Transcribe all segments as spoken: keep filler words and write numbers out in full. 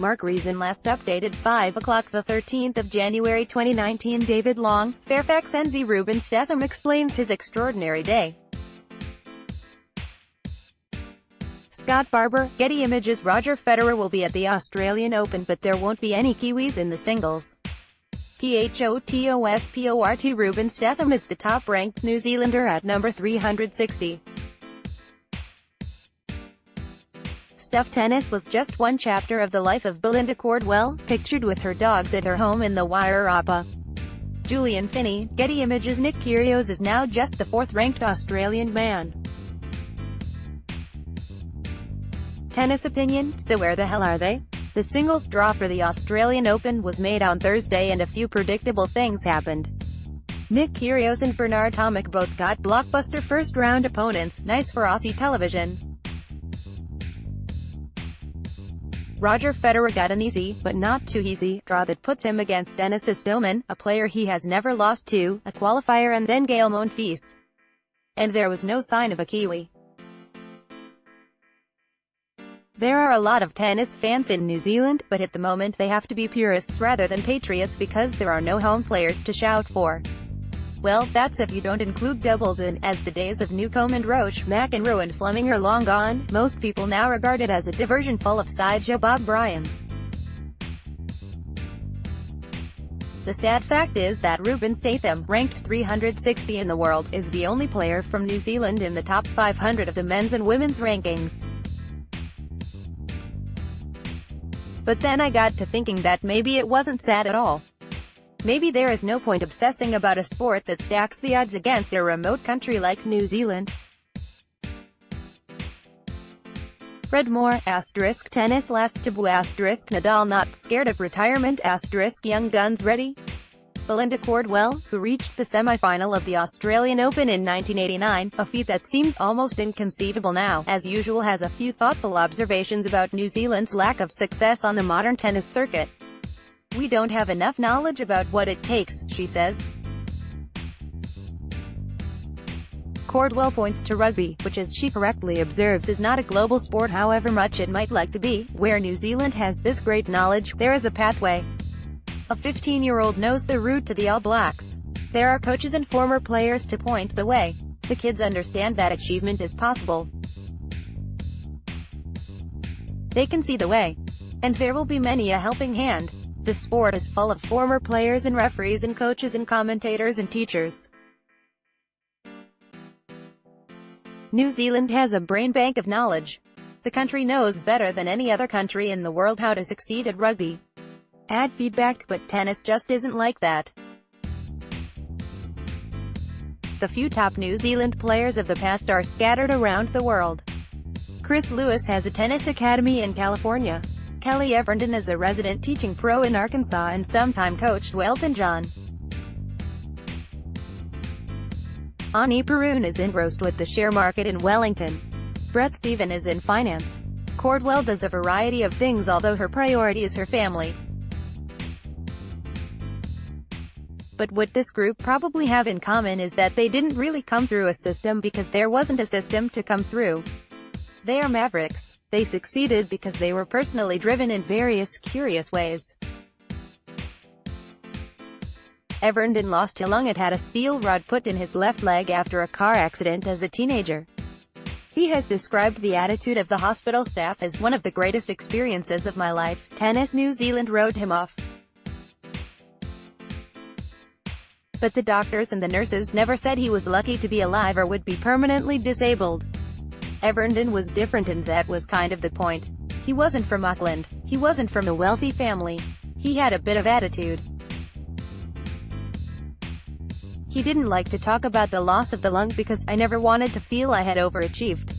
Mark Reason last updated five o'clock the thirteenth of January twenty nineteen. David Long, Fairfax N Z. Reuben Statham explains his extraordinary day. Scott Barber, Getty Images. Roger Federer will be at the Australian Open, but there won't be any Kiwis in the singles. P H O T O S P O R T. Reuben Statham is the top-ranked New Zealander at number three hundred sixty. Stuff tennis was just one chapter of the life of Belinda Cordwell, pictured with her dogs at her home in the Wairarapa. Julian Finney, Getty Images. Nick Kyrgios is now just the fourth-ranked Australian man. Tennis opinion, so where the hell are they? The singles draw for the Australian Open was made on Thursday and a few predictable things happened. Nick Kyrgios and Bernard Tomic both got blockbuster first-round opponents, nice for Aussie television. Roger Federer got an easy, but not too easy, draw that puts him against Denis Istomin, a player he has never lost to, a qualifier, and then Gael Monfils. And there was no sign of a Kiwi. There are a lot of tennis fans in New Zealand, but at the moment they have to be purists rather than patriots because there are no home players to shout for. Well, that's if you don't include doubles in, as the days of Newcombe and Roche, McEnroe and Fleming are long gone. Most people now regard it as a diversion full of sideshow Bob Bryans. The sad fact is that Reuben Statham, ranked three hundred sixty in the world, is the only player from New Zealand in the top five hundred of the men's and women's rankings. But then I got to thinking that maybe it wasn't sad at all. Maybe there is no point obsessing about a sport that stacks the odds against a remote country like New Zealand. Read more, asterisk tennis last taboo, asterisk Nadal not scared of retirement, asterisk young guns ready. Belinda Cordwell, who reached the semi-final of the Australian Open in nineteen eighty-nine, a feat that seems almost inconceivable now, as usual has a few thoughtful observations about New Zealand's lack of success on the modern tennis circuit. "We don't have enough knowledge about what it takes," she says. Cordwell points to rugby, which, as she correctly observes, is not a global sport however much it might like to be, where New Zealand has this great knowledge. There is a pathway. A fifteen-year-old knows the route to the All Blacks. There are coaches and former players to point the way. The kids understand that achievement is possible. They can see the way. And there will be many a helping hand. The sport is full of former players and referees and coaches and commentators and teachers. New Zealand has a brain bank of knowledge. The country knows better than any other country in the world how to succeed at rugby. Add feedback, but tennis just isn't like that. The few top New Zealand players of the past are scattered around the world. Chris Lewis has a tennis academy in California. Kelly Evernden is a resident teaching pro in Arkansas and sometime coached Wellton John. Ani Perun is engrossed with the share market in Wellington. Brett Steven is in finance. Cordwell does a variety of things, although her priority is her family. But what this group probably have in common is that they didn't really come through a system because there wasn't a system to come through. They are mavericks. They succeeded because they were personally driven in various curious ways. Evernden lost a lung and had a steel rod put in his left leg after a car accident as a teenager. He has described the attitude of the hospital staff as one of the greatest experiences of my life. Tennis New Zealand wrote him off. But the doctors and the nurses never said he was lucky to be alive or would be permanently disabled. Evernden was different, and that was kind of the point. He wasn't from Auckland. He wasn't from a wealthy family. He had a bit of attitude. He didn't like to talk about the loss of the lung because I never wanted to feel I had overachieved.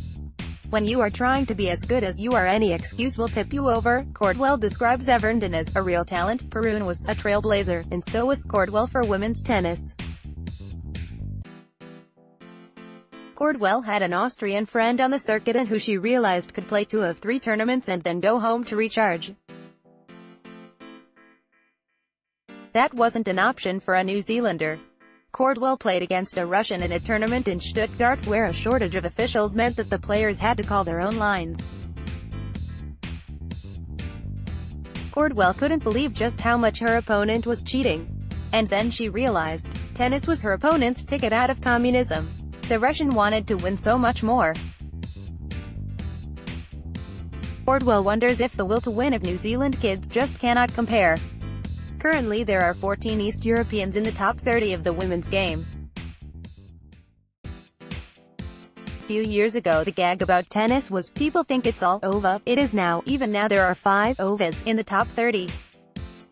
When you are trying to be as good as you are, any excuse will tip you over. Cordwell describes Evernden as a real talent. Perun was a trailblazer, and so was Cordwell for women's tennis. Cordwell had an Austrian friend on the circuit and who she realized could play two of three tournaments and then go home to recharge. That wasn't an option for a New Zealander. Cordwell played against a Russian in a tournament in Stuttgart where a shortage of officials meant that the players had to call their own lines. Cordwell couldn't believe just how much her opponent was cheating. And then she realized, tennis was her opponent's ticket out of communism. The Russian wanted to win so much more. Cordwell wonders if the will to win of New Zealand kids just cannot compare. Currently there are fourteen East Europeans in the top thirty of the women's game. A few years ago the gag about tennis was people think it's all over. It is now. Even now there are five overs in the top thirty.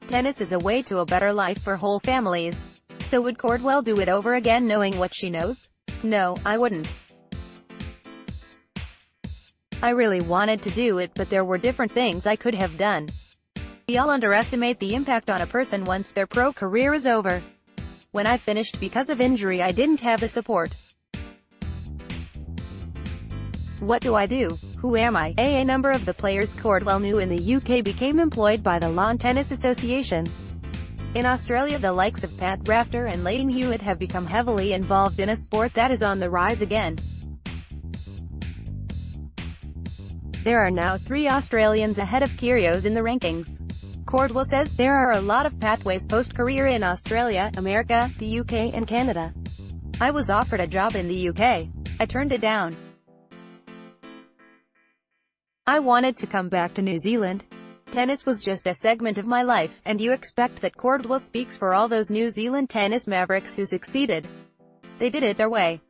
Tennis is a way to a better life for whole families. So would Cordwell do it over again knowing what she knows? No, I wouldn't. I really wanted to do it, but there were different things I could have done. We all underestimate the impact on a person once their pro career is over. When I finished because of injury, I didn't have the support. What do I do? Who am I? A number of the players Cordwell knew in the U K became employed by the Lawn Tennis Association. In Australia the likes of Pat Rafter and Leighton Hewitt have become heavily involved in a sport that is on the rise again. There are now three Australians ahead of Kyrgios in the rankings. Cordwell says, there are a lot of pathways post-career in Australia, America, the U K and Canada. I was offered a job in the U K. I turned it down. I wanted to come back to New Zealand. Tennis was just a segment of my life, and you expect that Cordwell speaks for all those New Zealand tennis mavericks who succeeded. They did it their way.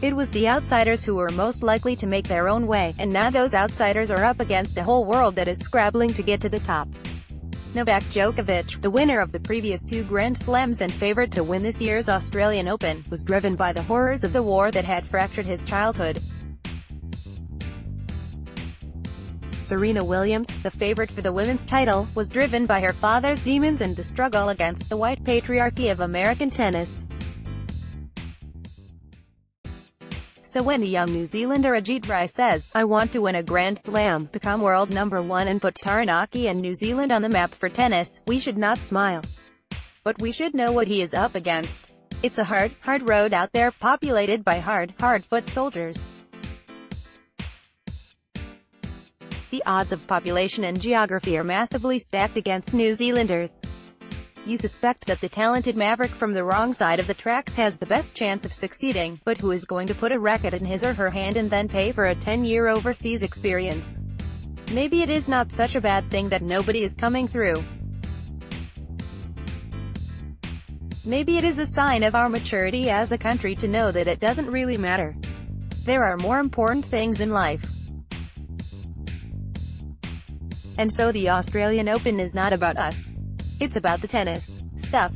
It was the outsiders who were most likely to make their own way, and now those outsiders are up against a whole world that is scrabbling to get to the top. Novak Djokovic, the winner of the previous two Grand Slams and favorite to win this year's Australian Open, was driven by the horrors of the war that had fractured his childhood. Serena Williams, the favorite for the women's title, was driven by her father's demons and the struggle against the white patriarchy of American tennis. So when the young New Zealander Ajit Rai says, I want to win a Grand Slam, become world number one and put Taranaki and New Zealand on the map for tennis, we should not smile. But we should know what he is up against. It's a hard, hard road out there, populated by hard, hard-foot soldiers. The odds of population and geography are massively stacked against New Zealanders. You suspect that the talented maverick from the wrong side of the tracks has the best chance of succeeding, but who is going to put a racket in his or her hand and then pay for a ten-year overseas experience? Maybe it is not such a bad thing that nobody is coming through. Maybe it is a sign of our maturity as a country to know that it doesn't really matter. There are more important things in life. And so the Australian Open is not about us. It's about the tennis stuff.